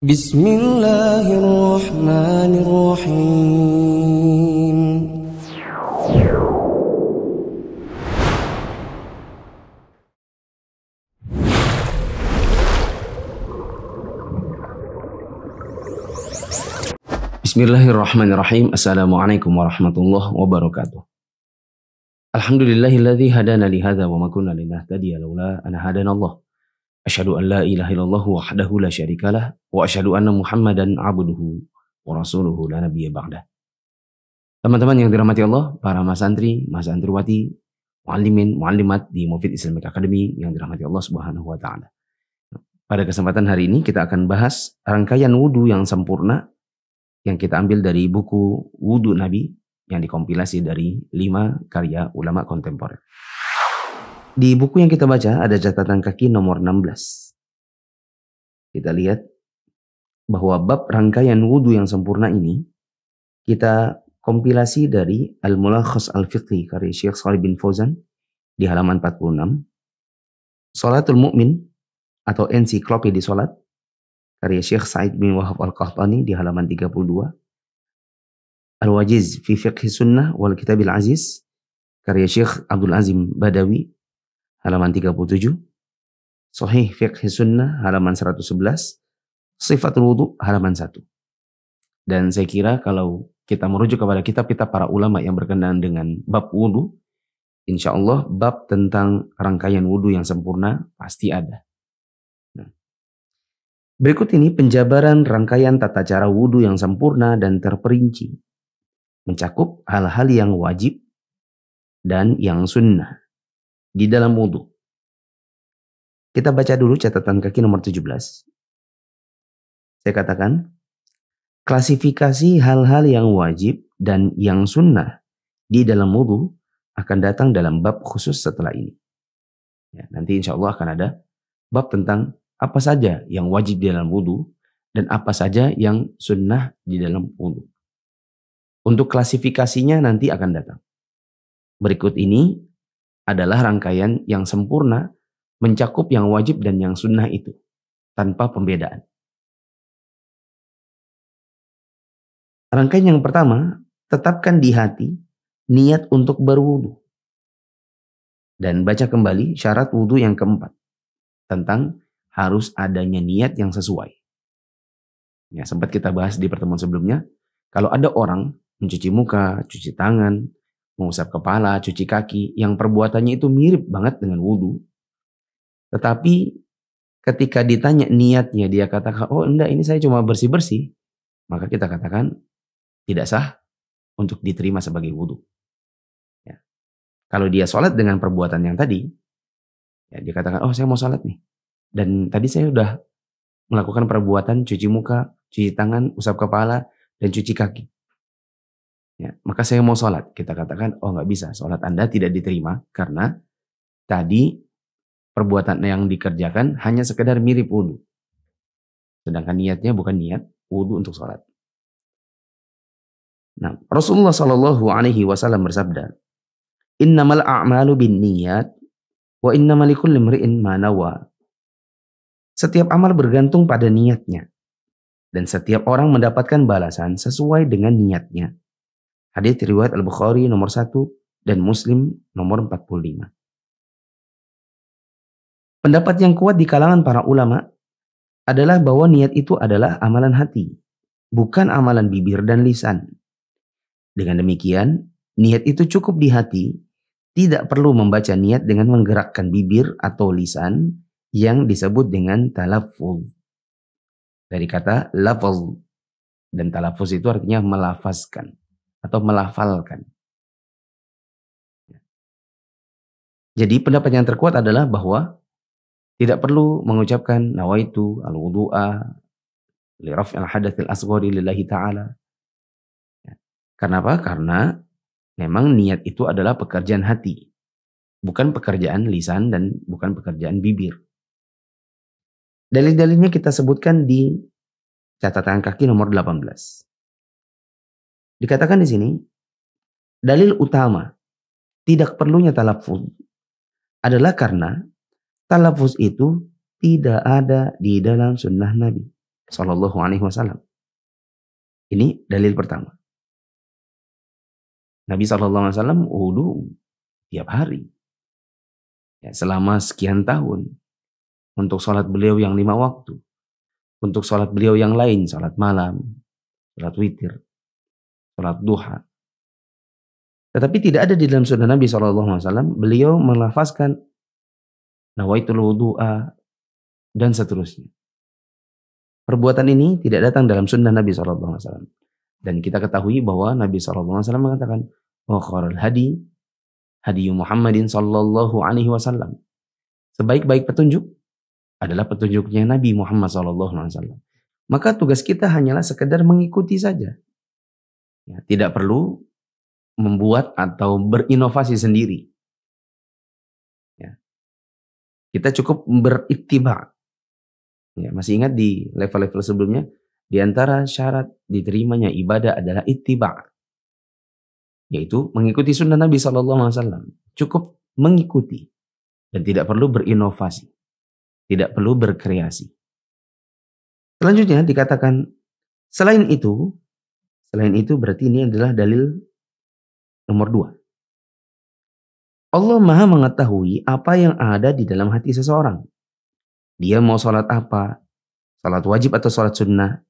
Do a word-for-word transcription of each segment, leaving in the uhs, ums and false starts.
Bismillahirrahmanirrahim. Bismillahirrahmanirrahim. Assalamualaikum warahmatullahi wabarakatuh. Alhamdulillahilladzi hadana li hadza wa ma kunna linahtadiya laula an hadanallah. Asyhadu an la ilaha illallah wahdahu la syarikalah wa asyhadu anna Muhammadan abduhu wa rasuluhu la nabiyya ba'dah. Teman-teman yang dirahmati Allah, para mas santri, mas santriwati, muallimin, muallimat di Mufid Islamic Academy yang dirahmati Allah Subhanahu wa taala. Pada kesempatan hari ini kita akan bahas rangkaian wudu yang sempurna yang kita ambil dari buku Wudhu Nabi yang dikompilasi dari lima karya ulama kontemporer. Di buku yang kita baca ada catatan kaki nomor enam belas. Kita lihat bahwa bab rangkaian wudhu yang sempurna ini kita kompilasi dari Al-Mulakhas al-Fiqhi karya Syekh Salih bin Fauzan di halaman empat puluh enam. Salatul Mukmin atau ensiklopedia salat karya Syekh Said bin Wahab Al-Qahtani di halaman tiga puluh dua. Al-Wajiz fi Fiqh Sunnah wal Kitab al Aziz karya Syekh Abdul Azim Badawi halaman tiga puluh tujuh, Sahih Fiqh Sunnah halaman seratus sebelas, Sifatul Wudu halaman satu. Dan saya kira kalau kita merujuk kepada kitab-kitab para ulama yang berkenaan dengan bab wudu, insya Allah bab tentang rangkaian wudu yang sempurna pasti ada. Nah, berikut ini penjabaran rangkaian tata cara wudu yang sempurna dan terperinci, mencakup hal-hal yang wajib dan yang sunnah di dalam wudhu. Kita baca dulu catatan kaki nomor tujuh belas. Saya katakan, klasifikasi hal-hal yang wajib dan yang sunnah di dalam wudhu akan datang dalam bab khusus setelah ini. Ya, nanti insya Allah akan ada bab tentang apa saja yang wajib di dalam wudhu dan apa saja yang sunnah di dalam wudhu. Untuk klasifikasinya nanti akan datang. Berikut ini adalah rangkaian yang sempurna mencakup yang wajib dan yang sunnah itu tanpa pembedaan. Rangkaian yang pertama, tetapkan di hati niat untuk berwudu. Dan baca kembali syarat wudu yang keempat tentang harus adanya niat yang sesuai. Ya, sempat kita bahas di pertemuan sebelumnya, kalau ada orang mencuci muka, cuci tangan, mengusap kepala, cuci kaki, yang perbuatannya itu mirip banget dengan wudhu. Tetapi ketika ditanya niatnya, dia katakan, oh enggak, ini saya cuma bersih-bersih. Maka kita katakan, tidak sah untuk diterima sebagai wudhu. Ya. Kalau dia sholat dengan perbuatan yang tadi, ya dia katakan, oh saya mau sholat nih. Dan tadi saya sudah melakukan perbuatan cuci muka, cuci tangan, usap kepala, dan cuci kaki. Ya, maka saya mau sholat, kita katakan, oh nggak bisa, sholat Anda tidak diterima karena tadi perbuatan yang dikerjakan hanya sekedar mirip wudhu. Sedangkan niatnya bukan niat wudhu untuk sholat. Nah, Rasulullah Shallallahu Alaihi Wasallam bersabda, innamal a'malu bin niyat, wa innamal likulli imri'in ma nawa. Setiap amal bergantung pada niatnya, dan setiap orang mendapatkan balasan sesuai dengan niatnya. Hadits riwayat Al-Bukhari nomor satu dan Muslim nomor empat puluh lima. Pendapat yang kuat di kalangan para ulama adalah bahwa niat itu adalah amalan hati, bukan amalan bibir dan lisan. Dengan demikian, niat itu cukup di hati, tidak perlu membaca niat dengan menggerakkan bibir atau lisan yang disebut dengan talaffuz. Dari kata lafaz, dan talaffuz itu artinya melafazkan atau melafalkan. Jadi pendapat yang terkuat adalah bahwa tidak perlu mengucapkan nawaitu al-wudu'a li raf'il hadathil asghari lillahi ta'ala. Kenapa? Karena memang niat itu adalah pekerjaan hati, bukan pekerjaan lisan dan bukan pekerjaan bibir. Dalil-dalilnya kita sebutkan di catatan kaki nomor delapan belas. Dikatakan di sini, dalil utama tidak perlunya talaffuz adalah karena talaffuz itu tidak ada di dalam sunnah Nabi. Sallallahu alaihi wasallam. Ini dalil pertama. Nabi Sallallahu alaihi wasallam wudu tiap hari. Ya, selama sekian tahun. Untuk sholat beliau yang lima waktu. Untuk sholat beliau yang lain. Sholat malam. Sholat witir. Sholat duha. Tetapi tidak ada di dalam sunnah Nabi shallallahu alaihi wasallam. Beliau melafazkan nawaitul wudu'a dan seterusnya. Perbuatan ini tidak datang dalam sunnah Nabi shallallahu alaihi wasallam. Dan kita ketahui bahwa Nabi shallallahu alaihi wasallam mengatakan, wa khairul hadi, hadiyu Muhammadin shallallahu alaihi wasallam. Sebaik-baik petunjuk adalah petunjuknya Nabi Muhammad shallallahu alaihi wasallam. Maka tugas kita hanyalah sekedar mengikuti saja. Ya, tidak perlu membuat atau berinovasi sendiri. Ya. Kita cukup berittiba'. Ya, masih ingat di level-level sebelumnya, di antara syarat diterimanya ibadah adalah ittiba', yaitu mengikuti sunnah Nabi shallallahu alaihi wasallam. Cukup mengikuti dan tidak perlu berinovasi, tidak perlu berkreasi. Selanjutnya dikatakan selain itu, selain itu berarti ini adalah dalil nomor dua. Allah Maha mengetahui apa yang ada di dalam hati seseorang. Dia mau sholat apa, sholat wajib atau sholat sunnah,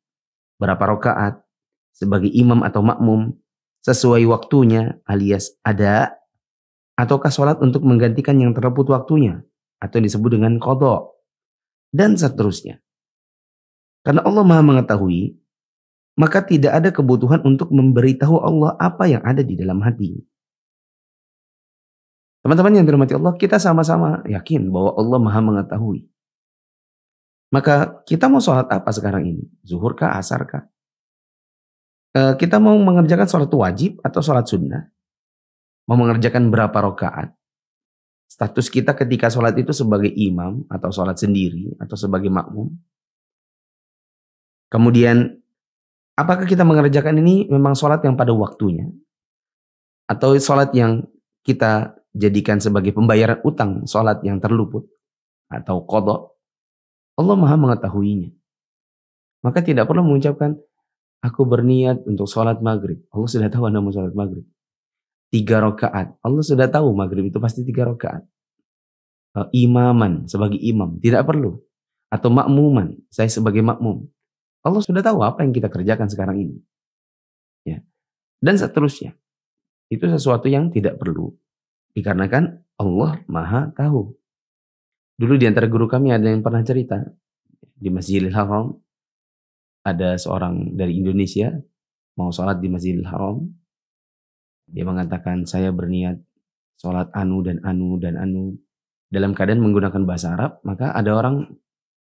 berapa rakaat, sebagai imam atau makmum, sesuai waktunya alias ada, ataukah sholat untuk menggantikan yang terluput waktunya, atau disebut dengan qadha, dan seterusnya. Karena Allah Maha mengetahui, maka tidak ada kebutuhan untuk memberitahu Allah apa yang ada di dalam hati. Teman-teman yang dirahmati Allah, kita sama-sama yakin bahwa Allah Maha mengetahui. Maka kita mau sholat apa sekarang ini? Zuhur kah? Asar kah? E, kita mau mengerjakan sholat wajib atau sholat sunnah? Mau mengerjakan berapa rakaat? Status kita ketika sholat itu sebagai imam atau sholat sendiri atau sebagai makmum? Kemudian apakah kita mengerjakan ini memang sholat yang pada waktunya? Atau sholat yang kita jadikan sebagai pembayaran utang, sholat yang terluput atau qadha? Allah Maha mengetahuinya. Maka tidak perlu mengucapkan, aku berniat untuk sholat maghrib. Allah sudah tahu Anda mau sholat maghrib. Tiga rakaat. Allah sudah tahu maghrib itu pasti tiga rakaat. E, imaman, sebagai imam. Tidak perlu. Atau makmuman, saya sebagai makmum. Allah sudah tahu apa yang kita kerjakan sekarang ini. Ya. Dan seterusnya. Itu sesuatu yang tidak perlu. Dikarenakan Allah Maha tahu. Dulu di antara guru kami ada yang pernah cerita, di Masjidil Haram ada seorang dari Indonesia mau sholat di Masjidil Haram. Dia mengatakan, saya berniat sholat anu dan anu dan anu, dalam keadaan menggunakan bahasa Arab. Maka ada orang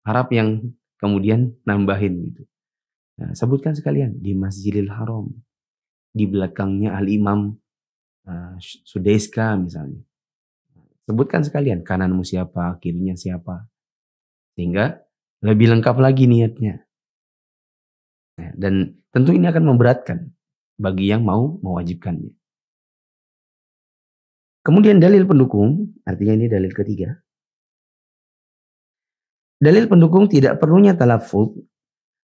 Arab yang kemudian nambahin gitu. Nah, sebutkan sekalian di Masjidil Haram, di belakangnya Al Imam uh, Sudeska misalnya. Sebutkan sekalian kananmu siapa, kirinya siapa. Sehingga lebih lengkap lagi niatnya. Nah, dan tentu ini akan memberatkan bagi yang mau mewajibkannya. Kemudian dalil pendukung, artinya ini dalil ketiga. Dalil pendukung tidak perlunya talaffuz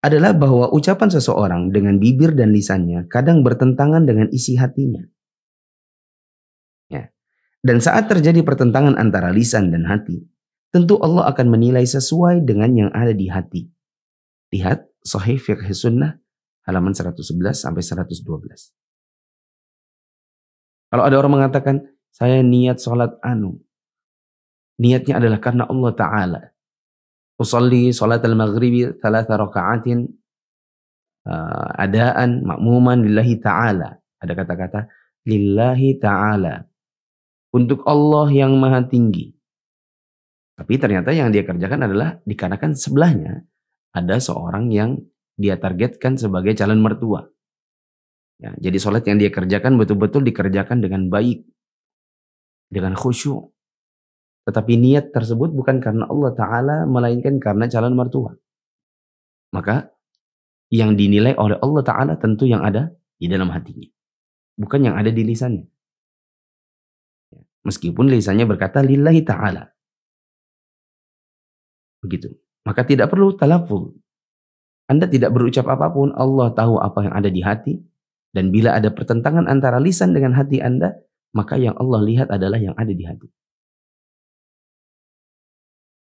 adalah bahwa ucapan seseorang dengan bibir dan lisannya kadang bertentangan dengan isi hatinya. Dan saat terjadi pertentangan antara lisan dan hati, tentu Allah akan menilai sesuai dengan yang ada di hati. Lihat Sahih Fiqh Sunnah halaman seratus sebelas sampai seratus dua belas. Kalau ada orang mengatakan, saya niat sholat anu. Niatnya adalah karena Allah Ta'ala. Usalli sholat al-maghribi thalatha raka'atin adaan ma'muman lillahi ta'ala. Ada kata-kata, lillahi ta'ala. Untuk Allah yang maha tinggi. Tapi ternyata yang dia kerjakan adalah dikarenakan sebelahnya ada seorang yang dia targetkan sebagai calon mertua. Ya, jadi sholat yang dia kerjakan betul-betul dikerjakan dengan baik. Dengan khusyuk. Tetapi niat tersebut bukan karena Allah Ta'ala melainkan karena calon mertua. Maka yang dinilai oleh Allah Ta'ala tentu yang ada di dalam hatinya. Bukan yang ada di lisannya. Meskipun lisannya berkata lillahi ta'ala. Begitu. Maka tidak perlu talaffuz. Anda tidak berucap apapun, Allah tahu apa yang ada di hati. Dan bila ada pertentangan antara lisan dengan hati Anda, maka yang Allah lihat adalah yang ada di hati.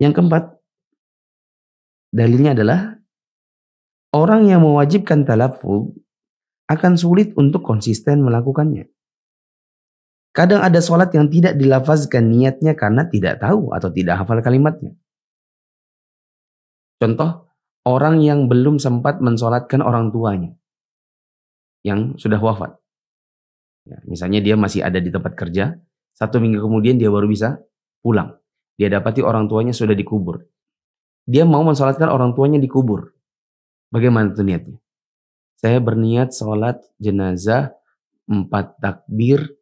Yang keempat, dalilnya adalah orang yang mewajibkan talaffuz akan sulit untuk konsisten melakukannya. Kadang ada sholat yang tidak dilafazkan niatnya karena tidak tahu atau tidak hafal kalimatnya. Contoh, orang yang belum sempat mensolatkan orang tuanya yang sudah wafat. Ya, misalnya dia masih ada di tempat kerja, satu minggu kemudian dia baru bisa pulang. Dia dapati orang tuanya sudah dikubur. Dia mau mensolatkan orang tuanya dikubur. Bagaimana itu niatnya? Saya berniat sholat jenazah empat takbir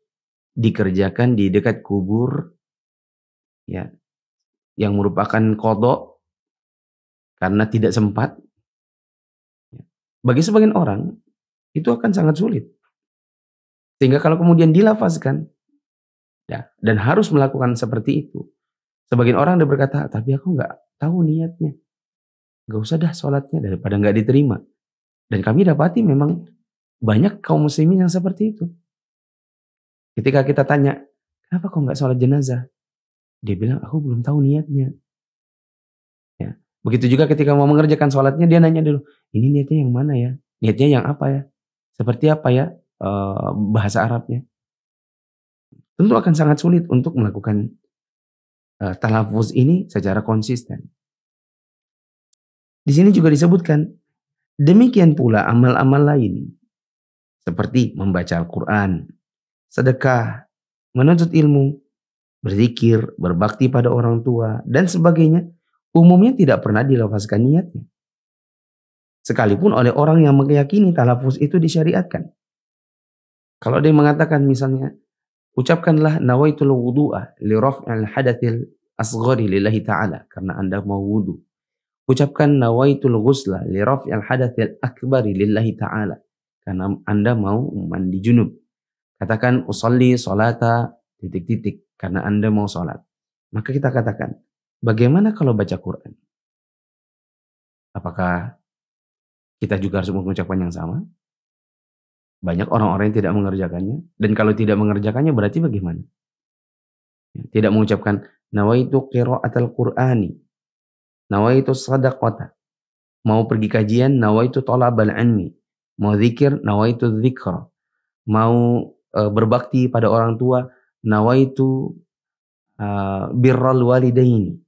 dikerjakan di dekat kubur, ya, yang merupakan qadha karena tidak sempat. Bagi sebagian orang itu akan sangat sulit. Sehingga kalau kemudian dilafazkan, ya, dan harus melakukan seperti itu, sebagian orang dia berkata, tapi aku nggak tahu niatnya, nggak usah dah sholatnya daripada nggak diterima. Dan kami dapati memang banyak kaum muslimin yang seperti itu. Ketika kita tanya, kenapa kau nggak sholat jenazah? Dia bilang, aku belum tahu niatnya. Ya. Begitu juga ketika mau mengerjakan sholatnya, dia nanya dulu, ini niatnya yang mana ya? Niatnya yang apa ya? Seperti apa ya? Bahasa Arabnya. Tentu akan sangat sulit untuk melakukan uh, talaffuz ini secara konsisten. Di sini juga disebutkan, demikian pula amal-amal lain seperti membaca Al-Quran, sedekah, menuntut ilmu, berzikir, berbakti pada orang tua, dan sebagainya, umumnya tidak pernah dilafazkan niatnya. Sekalipun oleh orang yang meyakini talaffuz itu disyariatkan. Kalau dia mengatakan misalnya, ucapkanlah nawaitul wudu'a li raf'il hadathil asghari lillahi ta'ala, karena Anda mau wudu. Ucapkan nawaitul ghusla li raf'il hadathil akbari lillahi ta'ala, karena Anda mau mandi junub. Katakan usalli salata titik-titik, karena Anda mau salat. Maka kita katakan, bagaimana kalau baca Quran? Apakah kita juga harus mengucapkan yang sama? Banyak orang-orang yang tidak mengerjakannya. Dan kalau tidak mengerjakannya berarti bagaimana? Tidak mengucapkan nawaitu qira'atal Qur'ani, nawaitu sadaqata, mau pergi kajian nawaitu talabal ilmi, mau zikir nawaitu dzikra, mau e, berbakti pada orang tua nawaitu e, birral walidaini,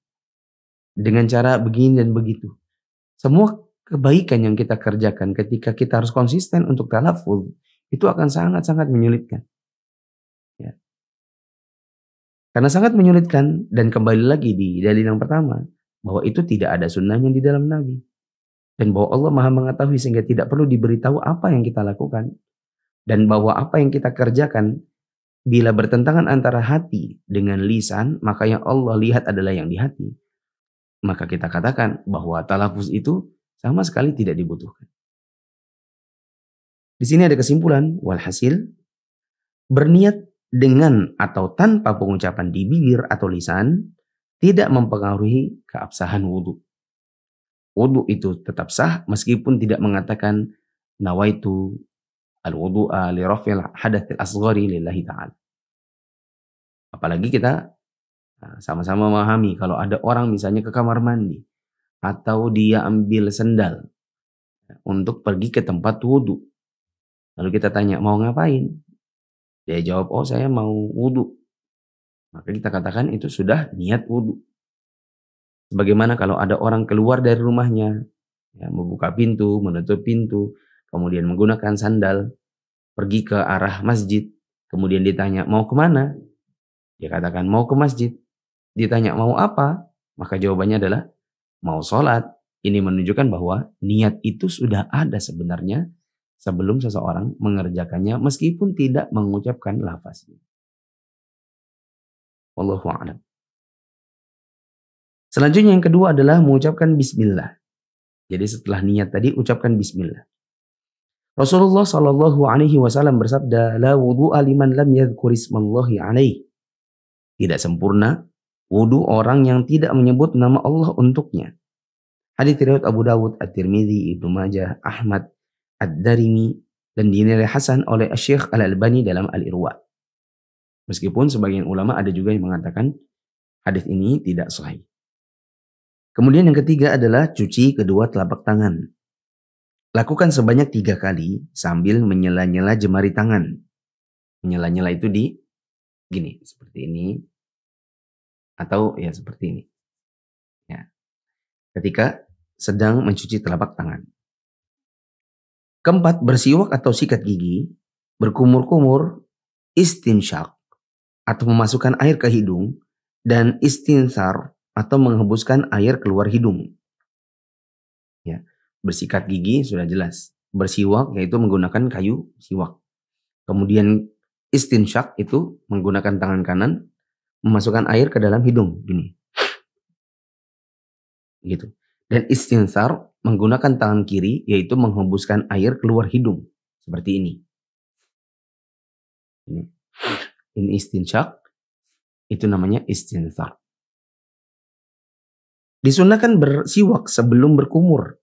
dengan cara begini dan begitu. Semua kebaikan yang kita kerjakan ketika kita harus konsisten untuk talaffuz itu akan sangat-sangat menyulitkan, ya. Karena sangat menyulitkan, dan kembali lagi di dalil yang pertama, bahwa itu tidak ada sunnahnya di dalam Nabi, dan bahwa Allah maha mengetahui sehingga tidak perlu diberitahu apa yang kita lakukan, dan bahwa apa yang kita kerjakan bila bertentangan antara hati dengan lisan, maka yang Allah lihat adalah yang di hati. Maka kita katakan bahwa talaffuz itu sama sekali tidak dibutuhkan. Di sini ada kesimpulan, walhasil, berniat dengan atau tanpa pengucapan di bibir atau lisan tidak mempengaruhi keabsahan wudhu. Wudhu itu tetap sah meskipun tidak mengatakan nawaitu al-wudu'a li raf'il hadathil asghari lillahi ta'ala. Apalagi kita sama-sama memahami kalau ada orang misalnya ke kamar mandi atau dia ambil sendal untuk pergi ke tempat wudhu. Lalu kita tanya, mau ngapain? Dia jawab, oh saya mau wudhu. Maka kita katakan itu sudah niat wudhu. Sebagaimana kalau ada orang keluar dari rumahnya, ya, membuka pintu, menutup pintu, kemudian menggunakan sandal, pergi ke arah masjid, kemudian ditanya, mau kemana? Dia katakan, mau ke masjid. Ditanya, mau apa? Maka jawabannya adalah, mau sholat. Ini menunjukkan bahwa niat itu sudah ada sebenarnya sebelum seseorang mengerjakannya meskipun tidak mengucapkan lafaznya. Wallahu a'lam. Selanjutnya yang kedua adalah mengucapkan bismillah. Jadi setelah niat tadi ucapkan bismillah. Rasulullah Shallallahu Alaihi Wasallam bersabda, la wudu'a liman lam yadhkur ismallahi alaihi. Tidak sempurna wudu orang yang tidak menyebut nama Allah untuknya. Hadis riwayat Abu Dawud, At-Tirmidzi, Ibnu Majah, Ahmad Darimi, dan dinilai hasan oleh Syekh Al Albani dalam Al Irwa. Meskipun sebagian ulama ada juga yang mengatakan hadis ini tidak sahih. Kemudian yang ketiga adalah cuci kedua telapak tangan. Lakukan sebanyak tiga kali sambil menyela-nyela jemari tangan. Menyela-nyela itu di gini, seperti ini. Atau ya seperti ini. Ya. Ketika sedang mencuci telapak tangan. Keempat, bersiwak atau sikat gigi, berkumur-kumur, istinsyak atau memasukkan air ke hidung, dan istinsar atau menghembuskan air keluar hidung. Ya. Bersikat gigi sudah jelas. Bersiwak yaitu menggunakan kayu siwak. Kemudian istinsyak itu menggunakan tangan kanan memasukkan air ke dalam hidung gini. Gitu. Dan istinsar menggunakan tangan kiri yaitu menghembuskan air keluar hidung seperti ini. Ini, ini istinsyak itu namanya istinsar. Disunahkan bersiwak sebelum berkumur,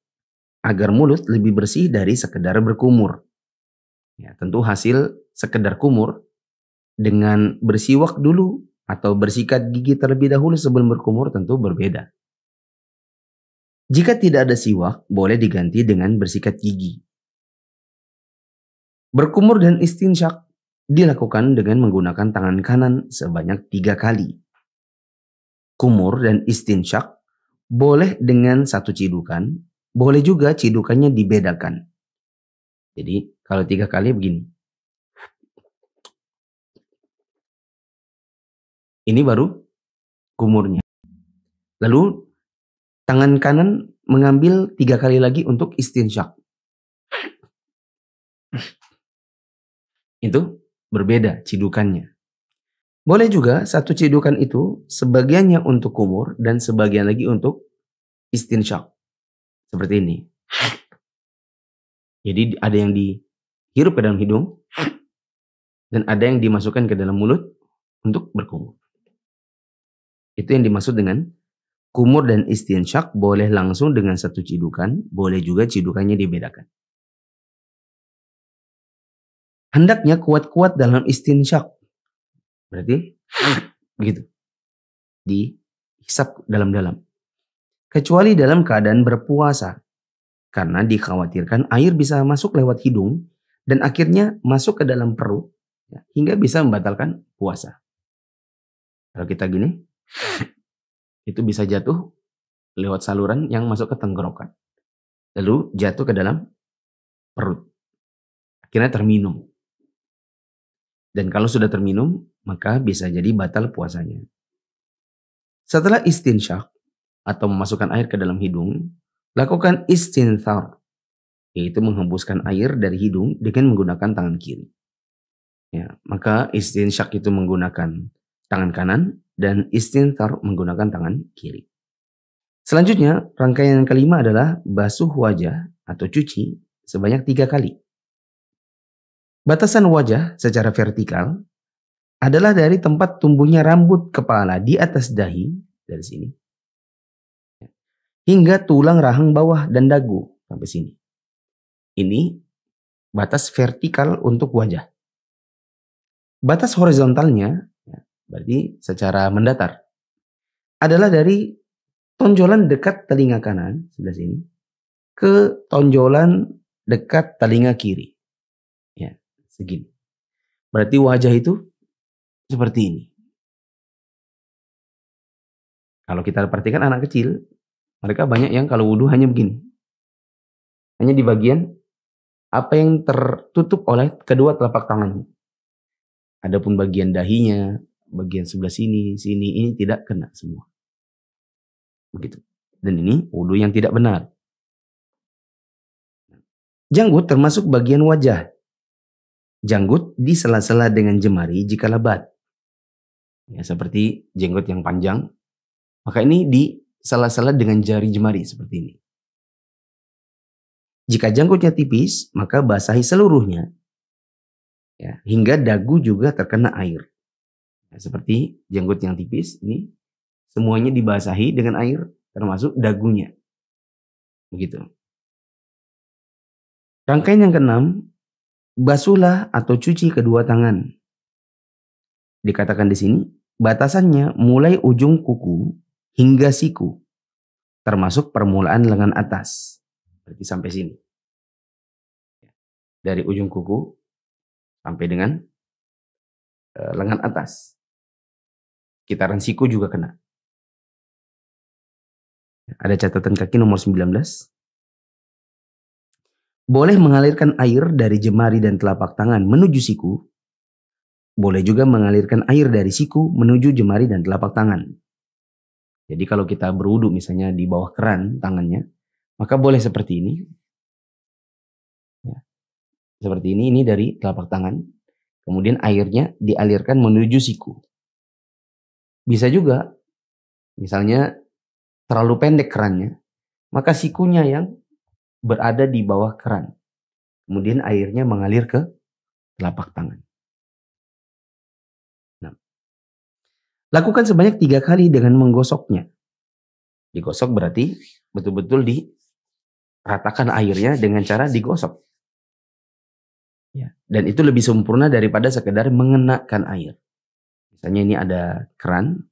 agar mulut lebih bersih dari sekedar berkumur. Ya, tentu hasil sekedar kumur dengan bersiwak dulu atau bersikat gigi terlebih dahulu sebelum berkumur tentu berbeda. Jika tidak ada siwak, boleh diganti dengan bersikat gigi. Berkumur dan istinsyak dilakukan dengan menggunakan tangan kanan sebanyak tiga kali. Kumur dan istinsyak boleh dengan satu cidukan, boleh juga cidukannya dibedakan. Jadi kalau tiga kali begini. Ini baru kumurnya. Lalu tangan kanan mengambil tiga kali lagi untuk istinsyak. Itu berbeda cidukannya. Boleh juga satu cidukan itu sebagiannya untuk kumur dan sebagian lagi untuk istinsyak. Seperti ini. Jadi ada yang dihirup ke dalam hidung. Dan ada yang dimasukkan ke dalam mulut untuk berkumur. Itu yang dimaksud dengan kumur dan istinsyak boleh langsung dengan satu cidukan. Boleh juga cidukannya dibedakan. Hendaknya kuat-kuat dalam istinsyak. Berarti begitu. Dihisap dalam-dalam. Kecuali dalam keadaan berpuasa, karena dikhawatirkan air bisa masuk lewat hidung dan akhirnya masuk ke dalam perut ya, hingga bisa membatalkan puasa. Kalau kita gini, itu bisa jatuh lewat saluran yang masuk ke tenggorokan, lalu jatuh ke dalam perut, akhirnya terminum. Dan kalau sudah terminum, maka bisa jadi batal puasanya. Setelah istinsyak atau memasukkan air ke dalam hidung, lakukan istinsar, yaitu menghembuskan air dari hidung dengan menggunakan tangan kiri. Ya, maka istinsyak itu menggunakan tangan kanan dan istinsar menggunakan tangan kiri. Selanjutnya, rangkaian yang kelima adalah basuh wajah atau cuci sebanyak tiga kali. Batasan wajah secara vertikal adalah dari tempat tumbuhnya rambut kepala di atas dahi, dari sini, hingga tulang rahang bawah dan dagu sampai sini. Ini batas vertikal untuk wajah. Batas horizontalnya, berarti secara mendatar, adalah dari tonjolan dekat telinga kanan sebelah sini ke tonjolan dekat telinga kiri. Ya, segini. Berarti wajah itu seperti ini. Kalau kita perhatikan anak kecil, mereka banyak yang kalau wudhu hanya begini. Hanya di bagian apa yang tertutup oleh kedua telapak tangannya. Adapun bagian dahinya, bagian sebelah sini, sini, ini tidak kena semua. Begitu. Dan ini wudhu yang tidak benar. Janggut termasuk bagian wajah. Janggut di sela-sela dengan jemari jika lebat. Ya, seperti jenggot yang panjang. Maka ini di sela-sela dengan jari jemari seperti ini. Jika janggutnya tipis, maka basahi seluruhnya. Ya, hingga dagu juga terkena air. Ya, seperti janggut yang tipis, ini semuanya dibasahi dengan air, termasuk dagunya. Begitu. Rangkaian yang keenam, basuhlah atau cuci kedua tangan. Dikatakan di sini, batasannya mulai ujung kuku hingga siku, termasuk permulaan lengan atas. Berarti sampai sini. Dari ujung kuku sampai dengan uh, lengan atas. Sekitaran siku juga kena. Ada catatan kaki nomor sembilan belas. Boleh mengalirkan air dari jemari dan telapak tangan menuju siku. Boleh juga mengalirkan air dari siku menuju jemari dan telapak tangan. Jadi kalau kita berwudu misalnya di bawah keran tangannya, maka boleh seperti ini. Ya. Seperti ini, ini dari telapak tangan. Kemudian airnya dialirkan menuju siku. Bisa juga, misalnya terlalu pendek kerannya, maka sikunya yang berada di bawah keran. Kemudian airnya mengalir ke telapak tangan. Nah. Lakukan sebanyak tiga kali dengan menggosoknya. Digosok berarti betul-betul diratakan airnya dengan cara digosok. Ya. Dan itu lebih sempurna daripada sekedar mengenakan air. Misalnya ini ada keran,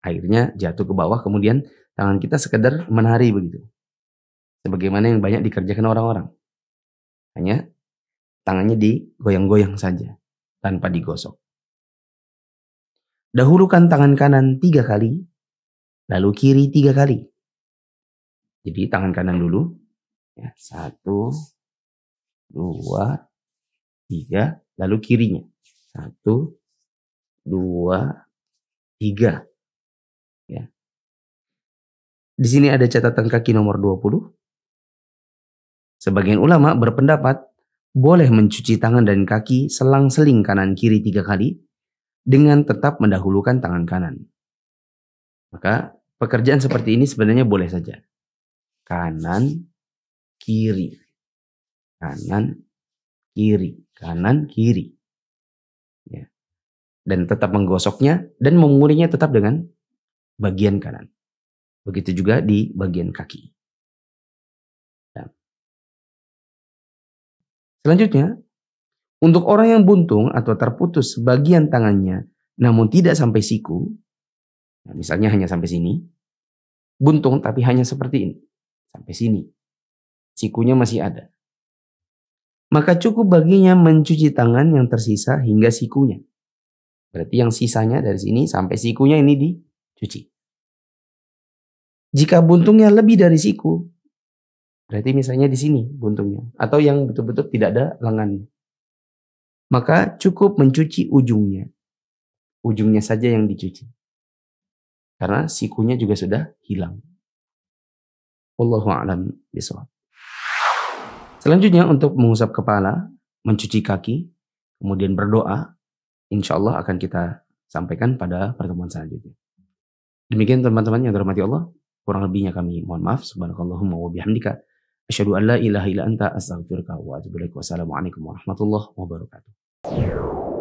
airnya jatuh ke bawah, kemudian tangan kita sekedar menari begitu. Sebagaimana yang banyak dikerjakan orang-orang. Hanya tangannya digoyang-goyang saja, tanpa digosok. Dahulukan tangan kanan tiga kali, lalu kiri tiga kali. Jadi tangan kanan dulu. Ya, satu, dua, tiga, lalu kirinya. Satu, dua, tiga. Ya. Di sini ada catatan kaki nomor dua puluh. Sebagian ulama berpendapat boleh mencuci tangan dan kaki selang-seling kanan-kiri tiga kali dengan tetap mendahulukan tangan kanan. Maka pekerjaan seperti ini sebenarnya boleh saja. Kanan, kiri. Kanan, kiri. Kanan, kiri. Ya. Dan tetap menggosoknya dan mengulinya tetap dengan bagian kanan. Begitu juga di bagian kaki. Nah. Selanjutnya, untuk orang yang buntung atau terputus bagian tangannya namun tidak sampai siku, nah misalnya hanya sampai sini, buntung tapi hanya seperti ini, sampai sini, sikunya masih ada. Maka cukup baginya mencuci tangan yang tersisa hingga sikunya. Berarti yang sisanya dari sini sampai sikunya ini dicuci. Jika buntungnya lebih dari siku, berarti misalnya di sini buntungnya, atau yang betul-betul tidak ada lengannya, maka cukup mencuci ujungnya. Ujungnya saja yang dicuci. Karena sikunya juga sudah hilang. Wallahu a'lam bishawab. Selanjutnya untuk mengusap kepala, mencuci kaki, kemudian berdoa, insya Allah akan kita sampaikan pada pertemuan selanjutnya. Demikian teman-teman yang dirahmati Allah, kurang lebihnya kami mohon maaf. Subhanakallahumma wa bihamdika asyhadu an la ilaha illa anta astaghfiruka wa atubu ilaik. Wassalamualaikum warahmatullahi wabarakatuh.